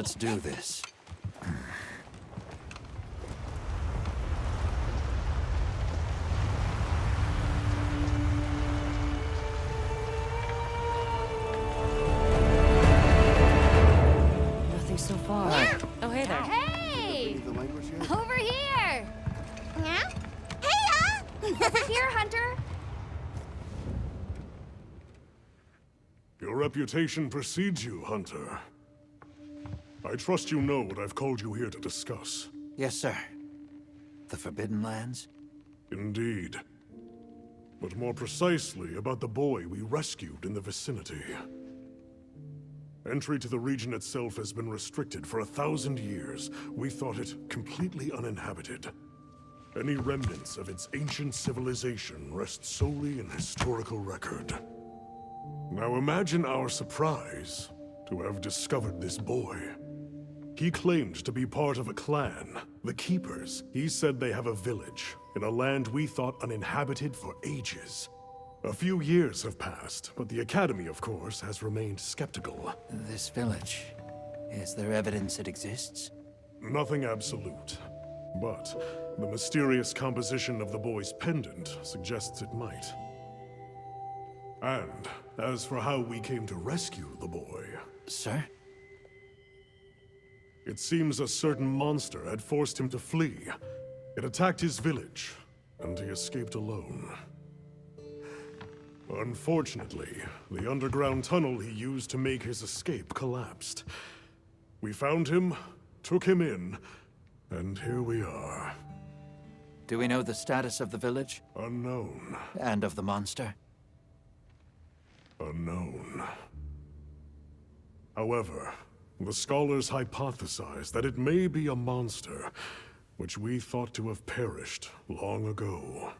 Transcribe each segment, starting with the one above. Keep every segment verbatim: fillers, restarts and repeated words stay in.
Let's do this. Nothing so far. Yeah. Oh, hey there. Hey! Over here! Yeah? Hey-ya! Here, Hunter. Your reputation precedes you, Hunter. I trust you know what I've called you here to discuss. Yes, sir. The Forbidden Lands? Indeed. But more precisely about the boy we rescued in the vicinity. Entry to the region itself has been restricted for a thousand years. We thought it completely uninhabited. Any remnants of its ancient civilization rest solely in historical record. Now imagine our surprise to have discovered this boy. He claimed to be part of a clan, the Keepers. He said they have a village in a land we thought uninhabited for ages. A few years have passed, but the Academy, of course, has remained skeptical. This village, is there evidence it exists? Nothing absolute, but the mysterious composition of the boy's pendant suggests it might. And as for how we came to rescue the boy... Sir? It seems a certain monster had forced him to flee. It attacked his village, and he escaped alone. Unfortunately, the underground tunnel he used to make his escape collapsed. We found him, took him in, and here we are. Do we know the status of the village? Unknown. And of the monster? Unknown. However, the scholars hypothesize that it may be a monster, which we thought to have perished long ago.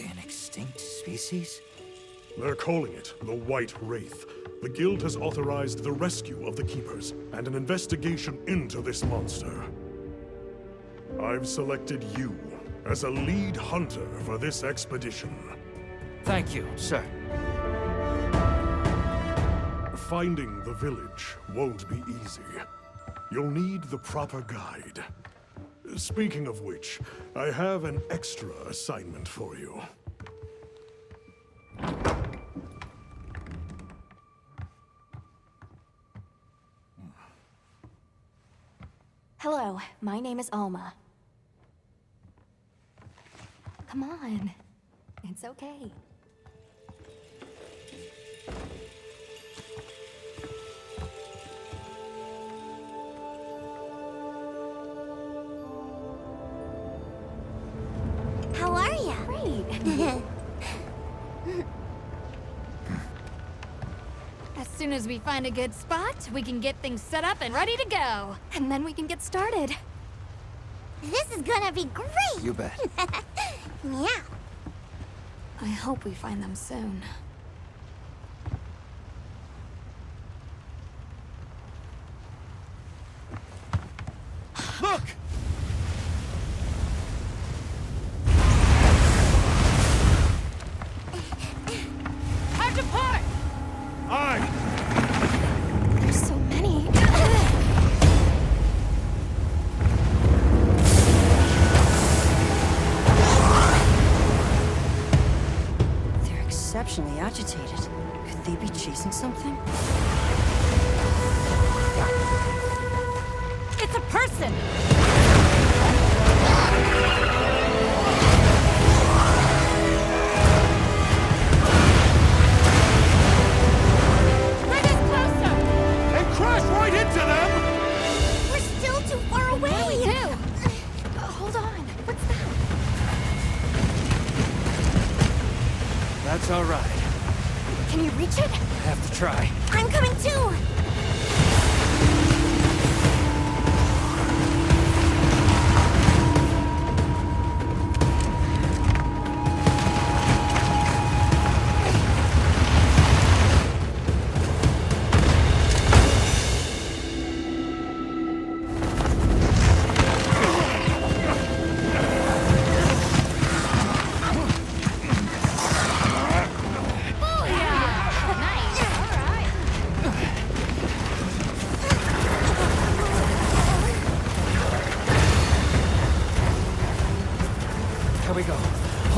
An extinct species? They're calling it the White Wraith. The Guild has authorized the rescue of the Keepers and an investigation into this monster. I've selected you as a lead hunter for this expedition. Thank you, sir. Finding the village won't be easy. You'll need the proper guide. Speaking of which, I have an extra assignment for you. Hello, my name is Alma. Come on, it's okay. How are you? Great. As soon as we find a good spot, we can get things set up and ready to go. And then we can get started. This is gonna be great! You bet. Yeah. I hope we find them soon. Look! Agitated. Could they be chasing something? It's a person! Bring us closer! And crash right into them! We're still too far away! What do we do? Uh, hold on. What's that? That's all right. Can you reach it? I have to try. I'm coming too!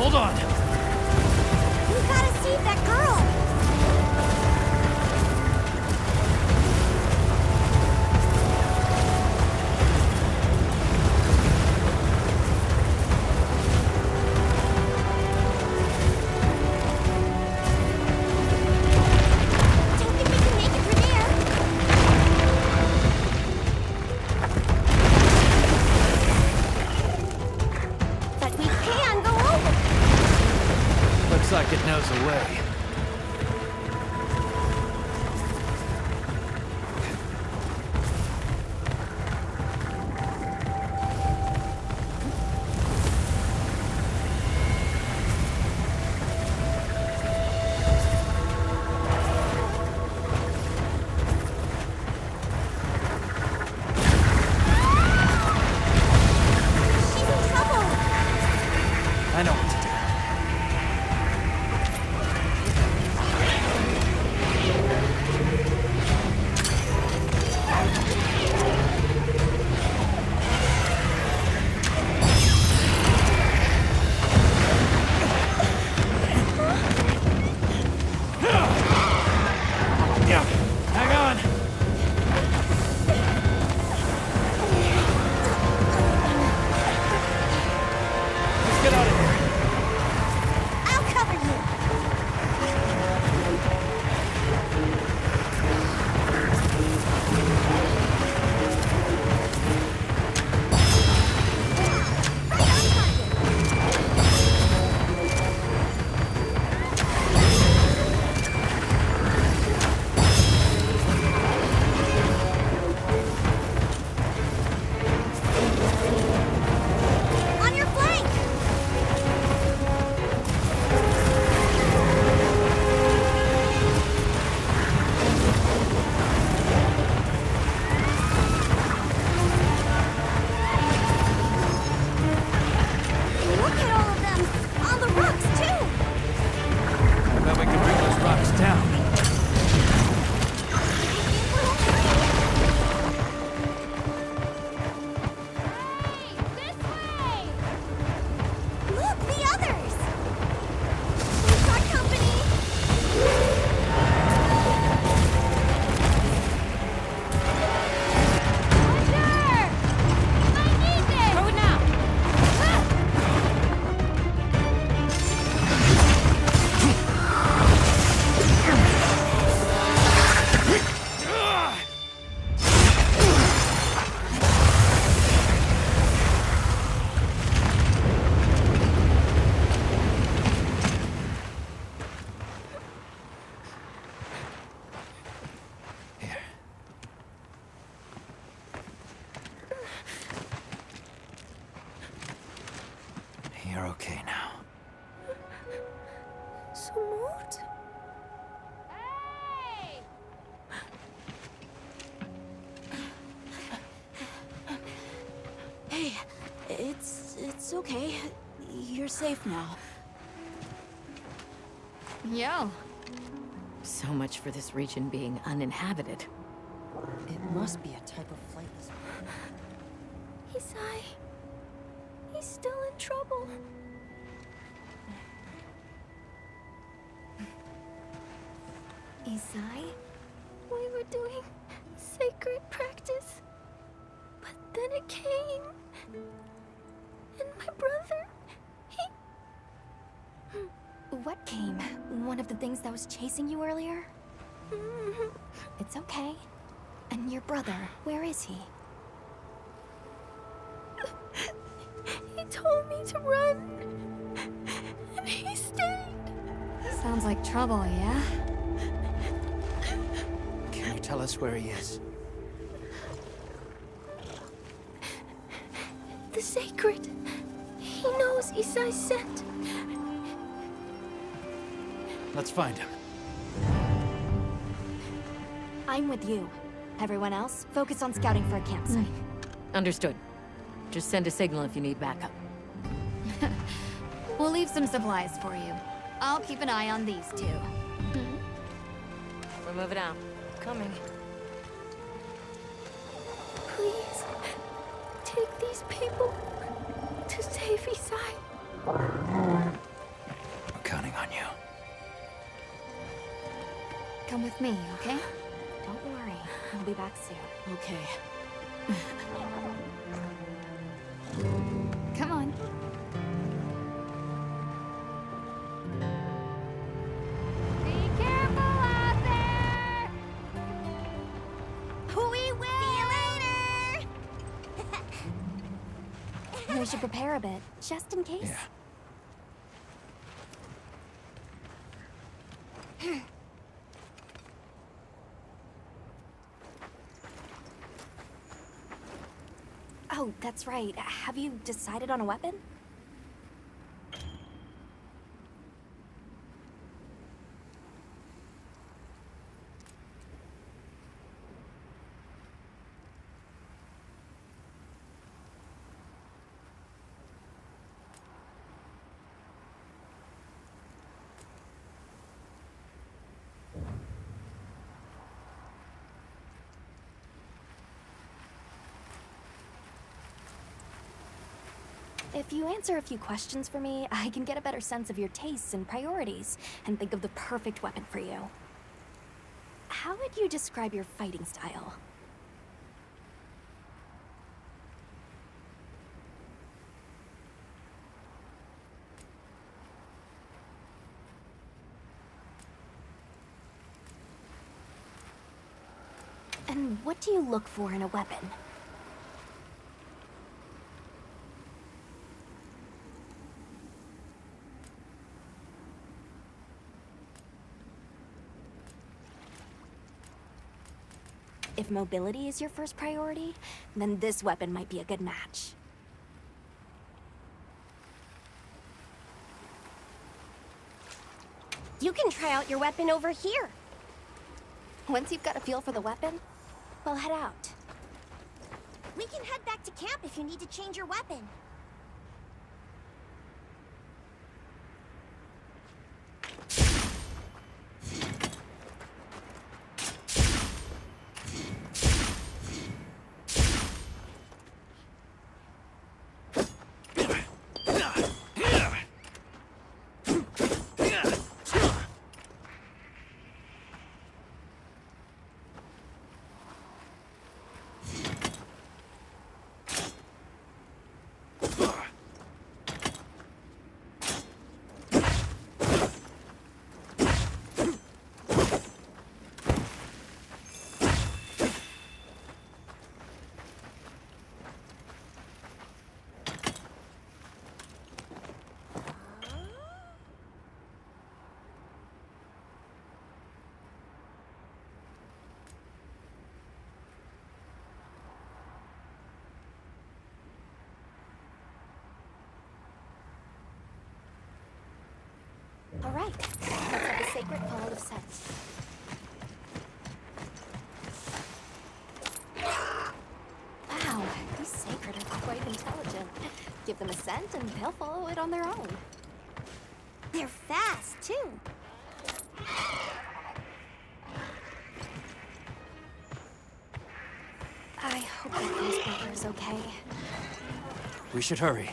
Hold on. You gotta save that girl. Okay, you're safe now. Yeah. So much for this region being uninhabited. It must be a type of flightless. Issai. He's still in trouble. Issai, we were doing sacred practice, but then it came. And my brother, he... What came? One of the things that was chasing you earlier? It's okay. And your brother, where is he? He told me to run. And he stayed. Sounds like trouble, yeah? Can you tell us where he is? The sacred. He knows Issai sent. Let's find him. I'm with you. Everyone else, focus on scouting for a campsite. Mm. Understood. Just send a signal if you need backup. We'll leave some supplies for you. I'll keep an eye on these two. Mm. We're moving out. Coming. Please. Take these people to save Issai. me, okay? Don't worry. I'll be back soon. Okay. Come on. Be careful out there! We will! See you later! We should prepare a bit, just in case. Yeah. Oh, that's right. Have you decided on a weapon? If you answer a few questions for me, I can get a better sense of your tastes and priorities, and think of the perfect weapon for you. How would you describe your fighting style? And what do you look for in a weapon? If mobility is your first priority, then this weapon might be a good match. You can try out your weapon over here. Once you've got a feel for the weapon, we'll head out. We can head back to camp if you need to change your weapon. All right, let's have the sacred call of sets. Wow, these sacred are quite intelligent. Give them a scent and they'll follow it on their own. They're fast, too. I hope that newspaper is okay. We should hurry.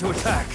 going to attack.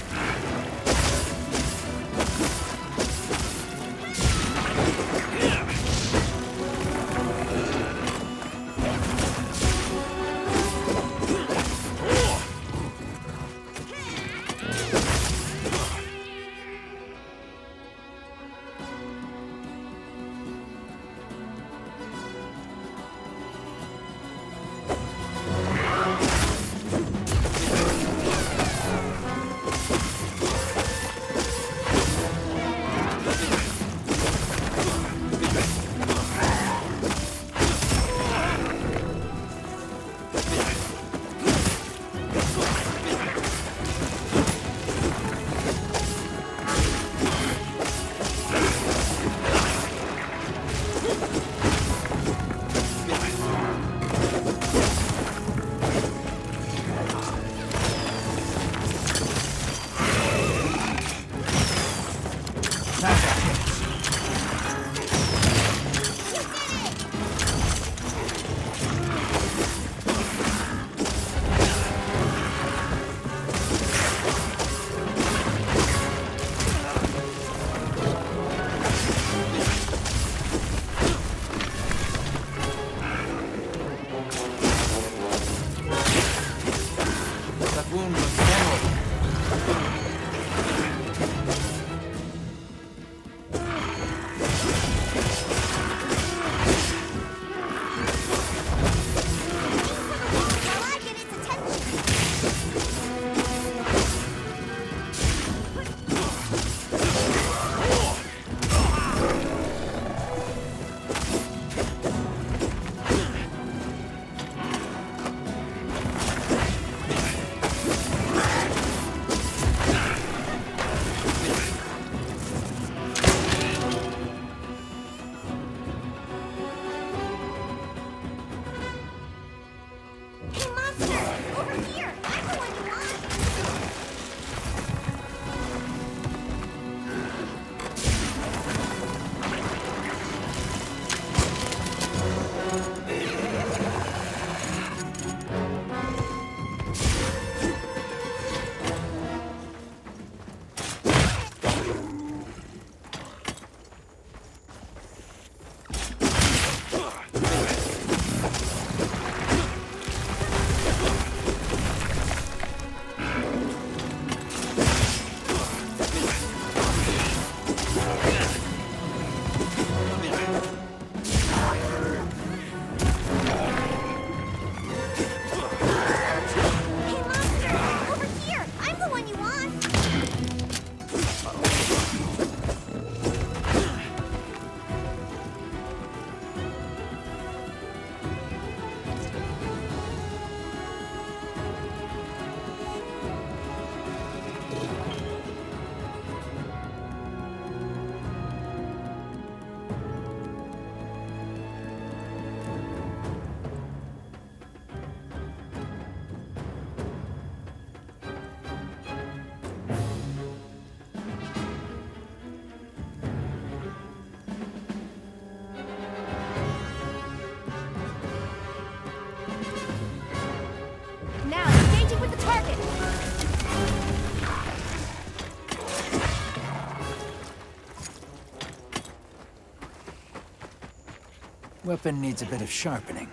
Weapon needs a bit of sharpening.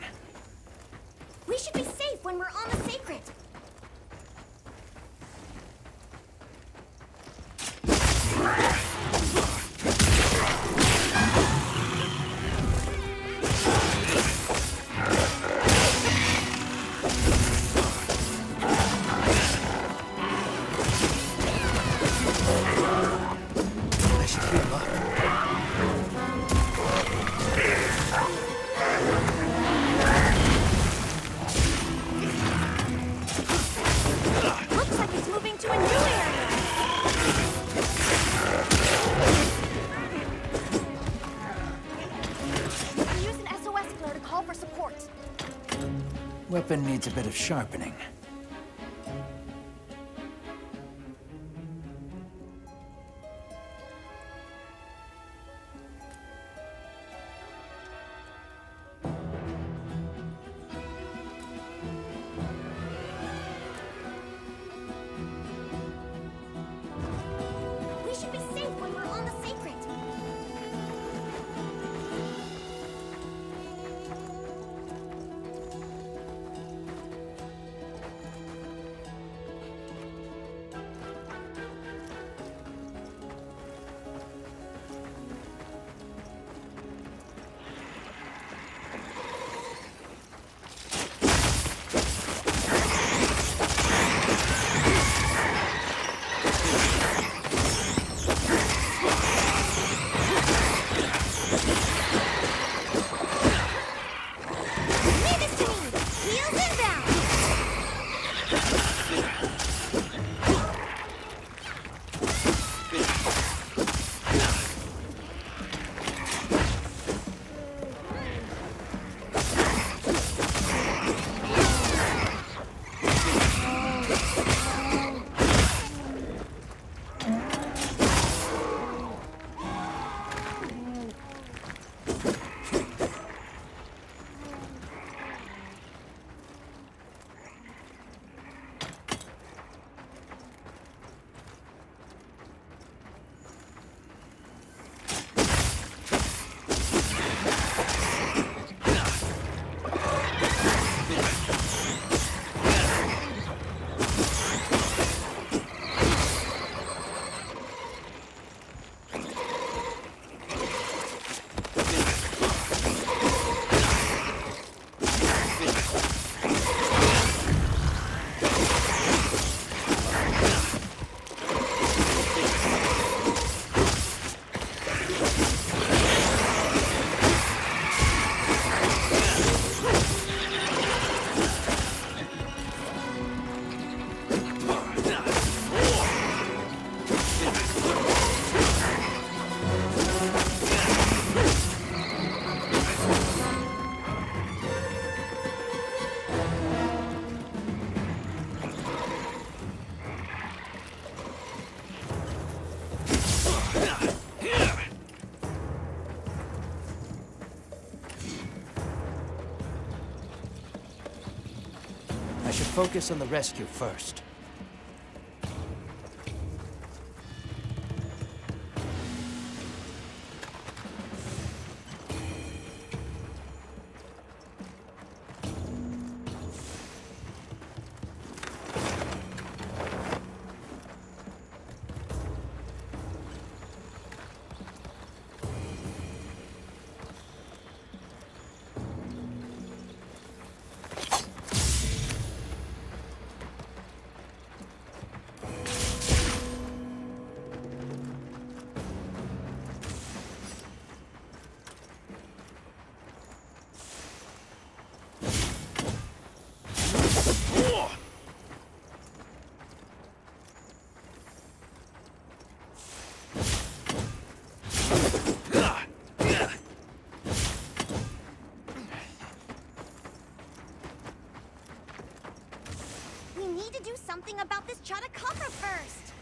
We should be safe when we're on the sacred. I should heal up. Weapon needs a bit of sharpening. focus on the rescue first. Something about this Chotakara first.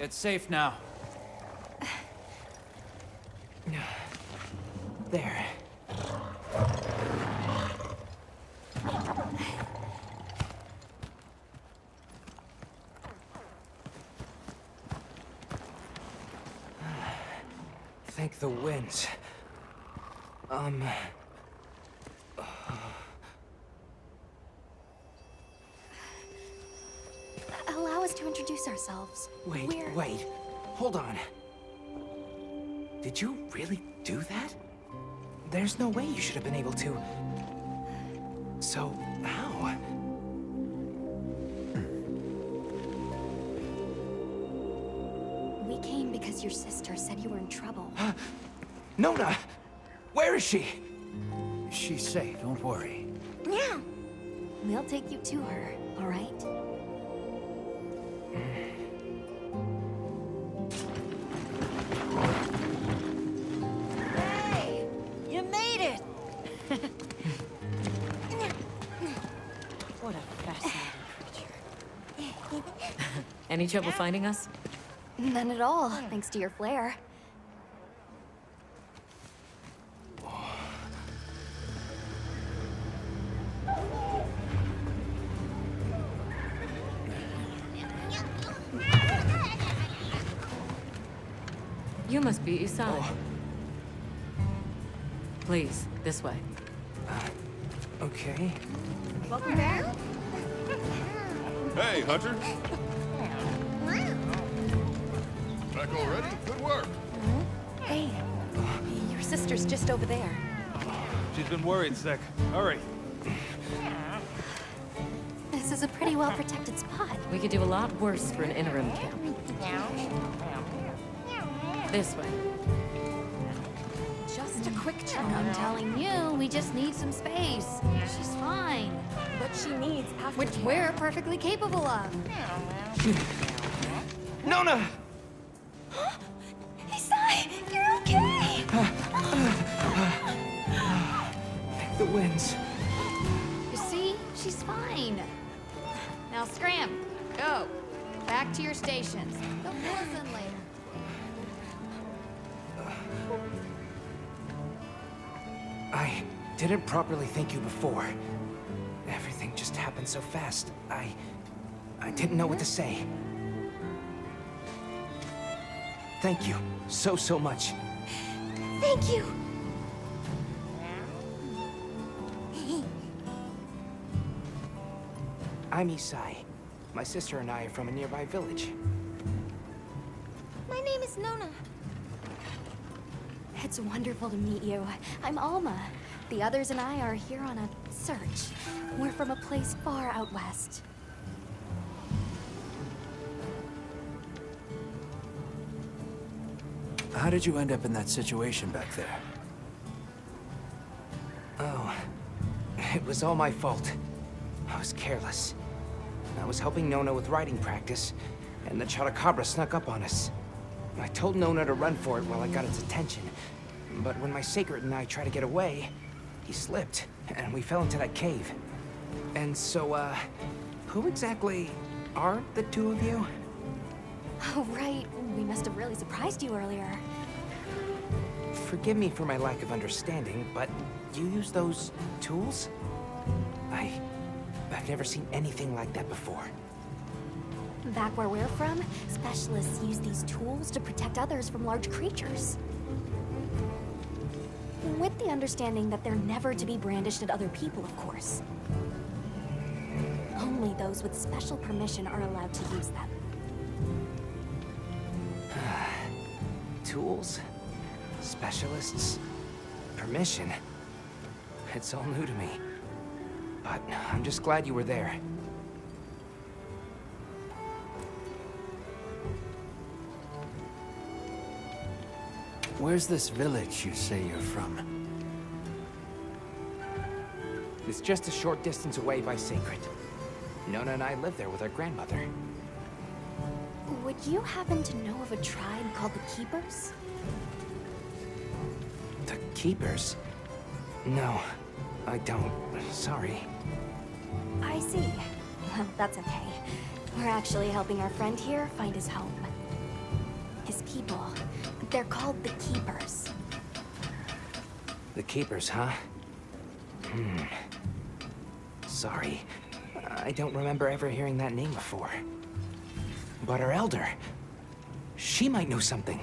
It's safe now. There. Thank the winds. Um... Ourselves. Wait, We're... wait. Hold on. Did you really do that? There's no way you should have been able to. So, how? We came because your sister said you were in trouble. Nona! Where is she? She's safe, don't worry. Yeah. We'll take you to her, all right? Any trouble finding us? None at all, thanks to your flare. You must be Issai. Oh. Please, this way. Uh, okay. Welcome back. Hey, Hunter. Back already? Good work. Mm-hmm. Hey, your sister's just over there. She's been worried sick. Hurry. This is a pretty well-protected spot. We could do a lot worse for an interim camp. This way. Just a quick check. I'm telling you, we just need some space. She's fine. But she needs after which we're perfectly capable of. Nona! The winds. You see? She's fine. Now scram. Go. Back to your stations. They'll pull us in later. I didn't properly thank you before. Everything just happened so fast. I... I didn't know what to say. Thank you so, so much. Thank you. I'm Issai. My sister and I are from a nearby village. My name is Nona. It's wonderful to meet you. I'm Alma. The others and I are here on a search. We're from a place far out west. How did you end up in that situation back there? Oh, it was all my fault. I was careless. I was helping Nona with writing practice, and the Chotakabra snuck up on us. I told Nona to run for it while I got its attention, but when my sacred and I tried to get away, he slipped, and we fell into that cave. And so, uh, who exactly are the two of you? Oh, right. We must have really surprised you earlier. Forgive me for my lack of understanding, but you use those tools? I... I've never seen anything like that before. Back where we're from, specialists use these tools to protect others from large creatures. With the understanding that they're never to be brandished at other people, of course. Only those with special permission are allowed to use them. Tools, specialists, permission. It's all new to me. But I'm just glad you were there. Where's this village you say you're from? It's just a short distance away by Sacred. Nona and I live there with our grandmother. Would you happen to know of a tribe called the Keepers? The Keepers? No, I don't. Sorry. I see. Well, that's okay. We're actually helping our friend here find his home. His people. They're called the Keepers. The Keepers, huh? Hmm. Sorry. I don't remember ever hearing that name before. But our elder, she might know something.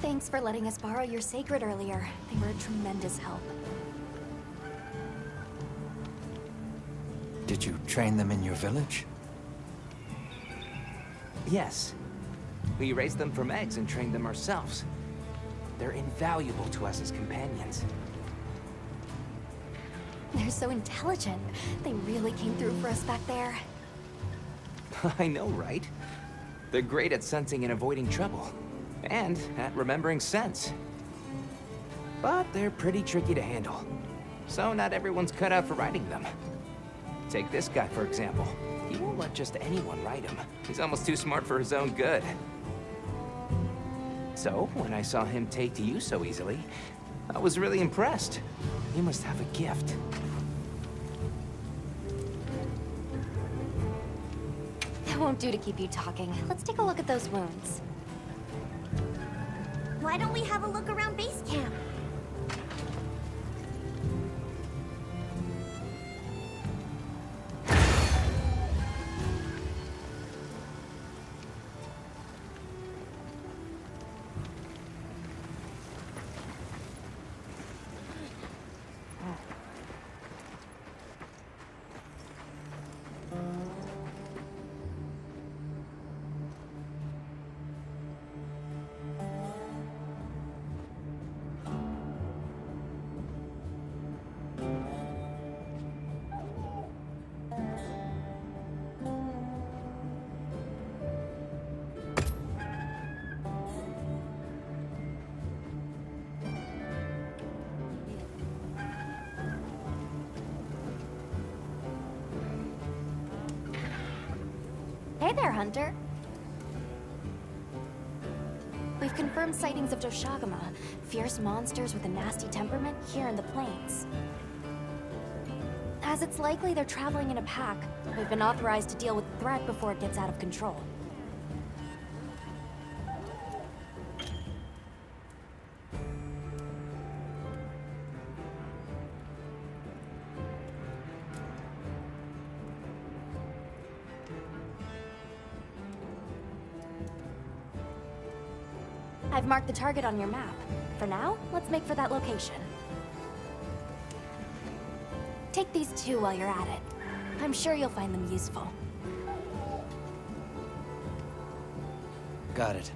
Thanks for letting us borrow your sacred earlier. They were a tremendous help. Did you train them in your village? Yes. We raised them from eggs and trained them ourselves. They're invaluable to us as companions. They're so intelligent. They really came through for us back there. I know, right? They're great at sensing and avoiding trouble. And at remembering sense. But they're pretty tricky to handle. So not everyone's cut out for riding them. Take this guy, for example. He won't let just anyone ride him. He's almost too smart for his own good. So, when I saw him take to you so easily, I was really impressed. You must have a gift. That won't do to keep you talking. Let's take a look at those wounds. Why don't we have a look around base camp? Hey there, Hunter. We've confirmed sightings of Doshagama, fierce monsters with a nasty temperament here in the plains. As it's likely they're traveling in a pack, we've been authorized to deal with the threat before it gets out of control. I've marked the target on your map. For now, let's make for that location. Take these two while you're at it. I'm sure you'll find them useful. Got it.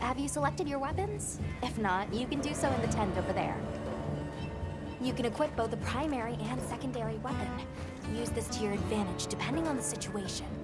Have you selected your weapons? If not, you can do so in the tent over there. You can equip both the primary and secondary weapon. Use this to your advantage, depending on the situation.